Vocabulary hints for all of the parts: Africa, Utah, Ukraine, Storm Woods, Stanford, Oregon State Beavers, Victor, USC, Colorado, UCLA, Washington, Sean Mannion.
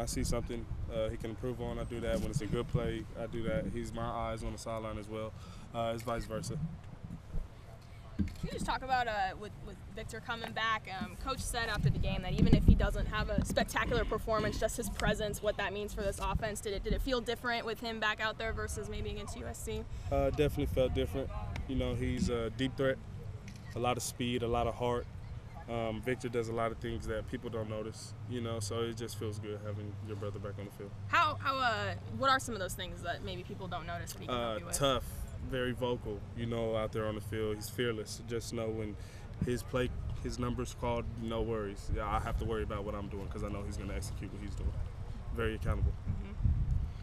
I see something he can improve on, I do that. When it's a good play, I do that. He's my eyes on the sideline as well. It's vice versa. Can you just talk about with Victor coming back? Coach said after the game that even if he doesn't have a spectacular performance, just his presence, what that means for this offense. Did it feel different with him back out there versus maybe against USC? Definitely felt different. You know, he's a deep threat, a lot of speed, a lot of heart. Victor does a lot of things that people don't notice. You know, so it just feels good having your brother back on the field. What are some of those things that maybe people don't notice? That he can help you with? Tough. Very vocal, you know, out there on the field. He's fearless. Just know when his number's called, no worries. Yeah, I have to worry about what I'm doing because I know he's going to execute what he's doing. Very accountable. Mm-hmm.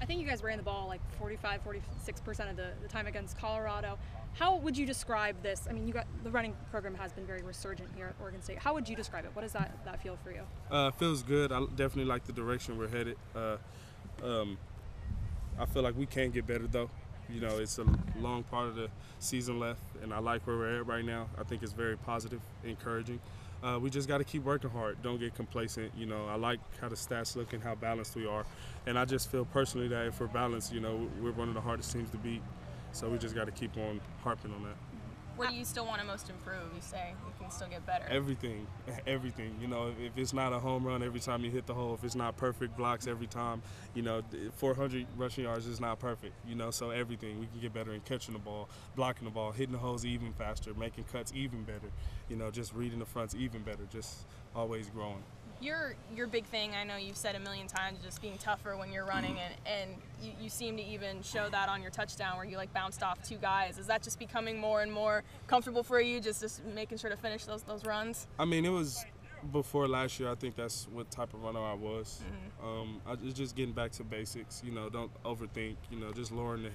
I think you guys ran the ball like 46% of the time against Colorado. How would you describe this? I mean, the running program has been very resurgent here at Oregon State. How would you describe it? What does that feel for you? Feels good. I definitely like the direction we're headed. I feel like we can get better, though. You know, it's a long part of the season left, and I like where we're at right now. I think it's very positive, encouraging. We just got to keep working hard. Don't get complacent. You know, I like how the stats look and how balanced we are. And I just feel personally that if we're balanced, you know, we're one of the hardest teams to beat. So we just got to keep on harping on that. What do you still want to most improve? You say you can still get better. Everything. You know, if it's not a home run every time you hit the hole, if it's not perfect blocks every time, you know, 400 rushing yards is not perfect. You know, so everything. We can get better in catching the ball, blocking the ball, hitting the holes even faster, making cuts even better. You know, just reading the fronts even better. Just always growing. Your big thing, I know you've said a million times, just being tougher when you're running, and you seem to even show that on your touchdown where you like bounced off two guys. Is that just becoming more and more comfortable for you, just making sure to finish those runs? I mean, it was before last year. I think that's what type of runner I was. Mm-hmm. It's just getting back to basics, you know, don't overthink, you know, just lowering the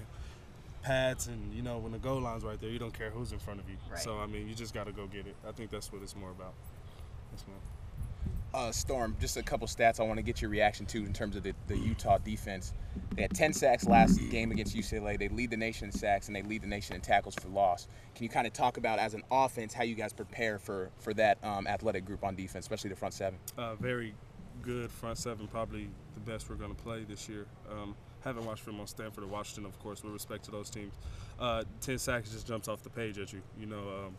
pads, and, you know, when the goal line's right there, you don't care who's in front of you. Right. So, I mean, you just got to go get it. I think that's what it's more about. That's more. Storm, just a couple stats I want to get your reaction to in terms of the Utah defense. They had 10 sacks last game against UCLA. They lead the nation in sacks, and they lead the nation in tackles for loss. Can you kind of talk about, as an offense, how you guys prepare for that athletic group on defense, especially the front seven? Very good front seven, probably the best we're going to play this year. Haven't watched film on Stanford or Washington, of course, with respect to those teams. 10 sacks just jumps off the page at you, you know.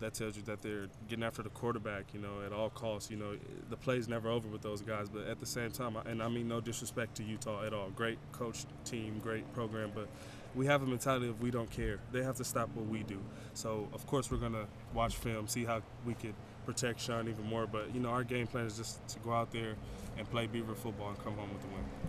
That tells you that they're getting after the quarterback, you know, at all costs. You know, the play's never over with those guys. But at the same time, and I mean no disrespect to Utah at all. Great coach, team, great program. But we have a mentality of we don't care. They have to stop what we do. So, of course, we're going to watch film, see how we could protect Sean even more. But, you know, our game plan is just to go out there and play Beaver football and come home with the win.